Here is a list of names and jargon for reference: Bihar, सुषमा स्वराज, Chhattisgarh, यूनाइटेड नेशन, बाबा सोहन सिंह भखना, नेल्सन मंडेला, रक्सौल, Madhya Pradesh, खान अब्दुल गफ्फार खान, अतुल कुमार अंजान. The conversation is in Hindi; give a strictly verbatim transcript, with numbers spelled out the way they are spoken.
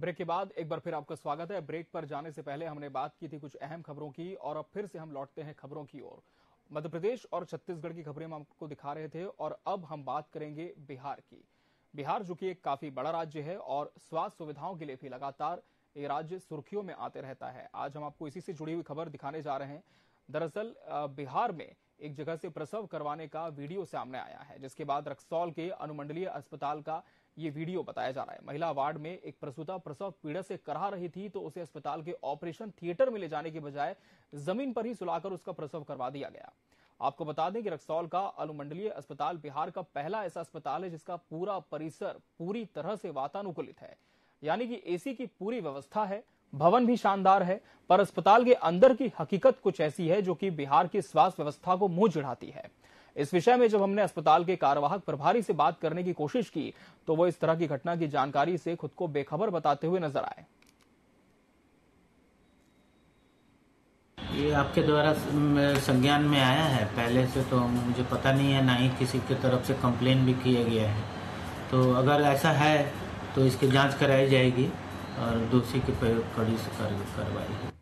ब्रेक के बाद एक बार फिर आपका स्वागत है। ब्रेक पर जाने से पहले हमने बात की थी कुछ अहम खबरों की और अब फिर से हम लौटते हैं खबरों की ओर। मध्य प्रदेश और छत्तीसगढ़ की खबरें हम आपको दिखा रहे थे और अब हम बात करेंगे बिहार की। बिहार जो कि एक काफी बड़ा राज्य है और स्वास्थ्य सुविधाओं के लिए भी लगातार ये राज्य सुर्खियों में आते रहता है। आज हम आपको इसी से जुड़ी हुई खबर दिखाने जा रहे हैं। दरअसल बिहार में एक जगह से प्रसव करवाने का वीडियो सामने आया है, जिसके बाद रक्सौल के अनुमंडलीय अस्पताल का ये वीडियो बताया जा रहा है। महिला वार्ड में एक प्रसूता प्रसव पीड़ा से कराह रही थी तो उसे अस्पताल के ऑपरेशन थिएटर में ले जाने के बजाय जमीन पर ही सुलाकर उसका प्रसव करवा दिया गया। आपको बता दें कि रक्सौल का अनुमंडलीय अस्पताल बिहार का पहला ऐसा अस्पताल है जिसका पूरा परिसर पूरी तरह से वातानुकूलित है, यानी कि एसी की पूरी व्यवस्था है, भवन भी शानदार है, पर अस्पताल के अंदर की हकीकत कुछ ऐसी है जो कि बिहार की स्वास्थ्य व्यवस्था को मुंह चिढ़ाती है। इस विषय में जब हमने अस्पताल के कार्यवाहक प्रभारी से बात करने की कोशिश की तो वो इस तरह की घटना की जानकारी से खुद को बेखबर बताते हुए नजर आए। ये आपके द्वारा संज्ञान में आया है, पहले से तो मुझे पता नहीं है, ना ही किसी की तरफ से कंप्लेन भी किया गया है, तो अगर ऐसा है तो इसकी जाँच कराई जाएगी और दोषी के प्रयोग कड़ी से कार्रवाई।